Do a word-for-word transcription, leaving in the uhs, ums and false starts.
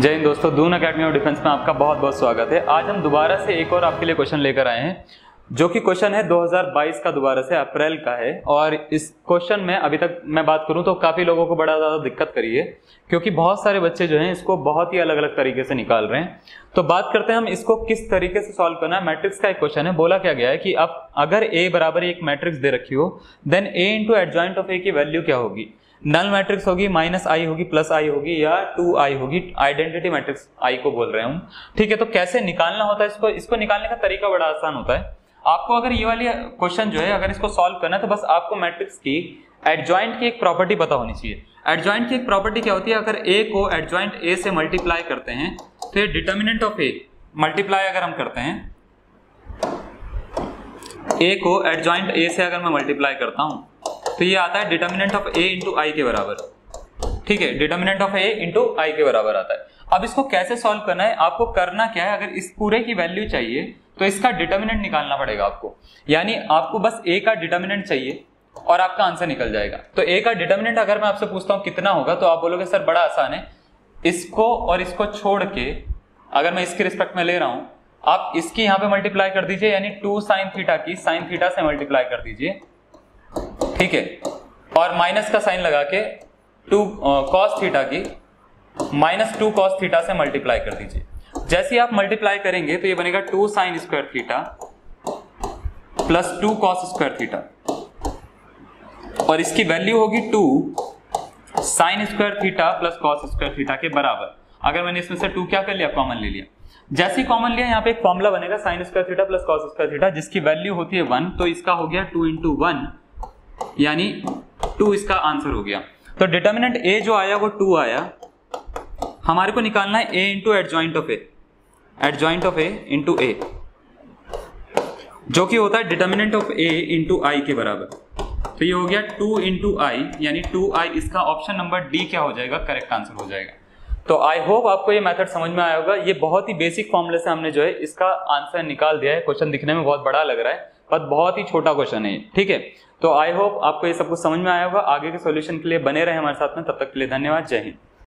जय हिंद दोस्तों, Doon academy of defence में आपका बहुत बहुत स्वागत है। आज हम दोबारा से एक और आपके लिए क्वेश्चन लेकर आए हैं, जो कि क्वेश्चन है दो हज़ार बाईस का, दोबारा से अप्रैल का है। और इस क्वेश्चन में अभी तक मैं बात करूं तो काफ़ी लोगों को बड़ा ज़्यादा दिक्कत करी है, क्योंकि बहुत सारे बच्चे जो हैं इसको बहुत ही अलग अलग तरीके से निकाल रहे हैं। तो बात करते हैं हम इसको किस तरीके से सॉल्व करना है। मैट्रिक्स का एक क्वेश्चन है, बोला क्या गया है कि अब अगर ए बराबर एक मैट्रिक्स दे रखी हो, then A into adjoint of A की वैल्यू क्या होगी? नल मैट्रिक्स होगी, माइनस आई होगी, प्लस आई होगी, या टू आई होगी। आइडेंटिटी मैट्रिक्स आई को बोल रहे हूँ, ठीक है। तो कैसे निकालना होता है इसको इसको निकालने का तरीका बड़ा आसान होता है। आपको अगर ये वाली क्वेश्चन जो है अगर इसको सॉल्व करना है तो बस आपको मैट्रिक्स की एडजॉइंट की एक प्रॉपर्टी पता होनी चाहिए। एडजॉइंट की एक प्रॉपर्टी क्या होती है? अगर ए को एडजॉइंट ए से मल्टीप्लाई करते हैं तो ये डिटर्मिनेंट ऑफ ए मल्टीप्लाई अगर हम करते हैं, ए को एडजॉइंट ए से अगर मैं मल्टीप्लाई करता हूँ तो ये आता है determinant of A into I के बराबर, ठीक है। Determinant of A into I के बराबर आता है। अब इसको कैसे सॉल्व करना है? आपको करना क्या है, अगर इस पूरे की वैल्यू चाहिए तो इसका डिटर्मिनेंट निकालना पड़ेगा आपको। यानी आपको बस ए का डिटर्मिनेंट चाहिए और आपका आंसर निकल जाएगा। तो ए का डिटर्मिनेंट अगर मैं आपसे पूछता हूँ कितना होगा, तो आप बोलोगे सर बड़ा आसान है, इसको और इसको छोड़ के अगर मैं इसके रिस्पेक्ट में ले रहा हूँ, आप इसकी यहाँ पे मल्टीप्लाई कर दीजिए, यानी टू साइन थीटा की साइन थीटा से मल्टीप्लाई कर दीजिए, ठीक है। और माइनस का साइन लगा के टू कॉस थीटा की माइनस टू कॉस थीटा से मल्टीप्लाई कर दीजिए। जैसे आप मल्टीप्लाई करेंगे तो ये बनेगा two sine square theta plus two cos square theta, और इसकी वैल्यू होगी two sine square theta plus cos square theta के बराबर। अगर मैंने इसमें से टू क्या कर लिया, कॉमन ले लिया। जैसे ही कॉमन लिया, यहाँ पे एक फॉर्मुला बनेगा sine square theta plus cos square theta, जिसकी वैल्यू होती है वन। तो इसका हो गया टू इंटू वन, यानी टू इसका आंसर हो गया। तो डिटर्मिनेंट ए जो आया वो टू आया। हमारे को निकालना है A into adjoint of A, adjoint of A into A, जो कि होता है determinant of A into I के बराबर। तो ये हो गया टू इंटू आई, यानी टू आई इसका ऑप्शन नंबर डी क्या हो जाएगा, करेक्ट आंसर हो जाएगा। तो आई होप आपको ये मेथड समझ में आया होगा। ये बहुत ही बेसिक फॉर्मूले से हमने जो है इसका आंसर निकाल दिया है। क्वेश्चन दिखने में बहुत बड़ा लग रहा है पर बहुत ही छोटा क्वेश्चन है, ठीक है। तो आई होप आपको ये सब कुछ समझ में आया होगा। आगे के सॉल्यूशन के लिए बने रहे हमारे साथ में। तब तक के लिए धन्यवाद, जय हिंद।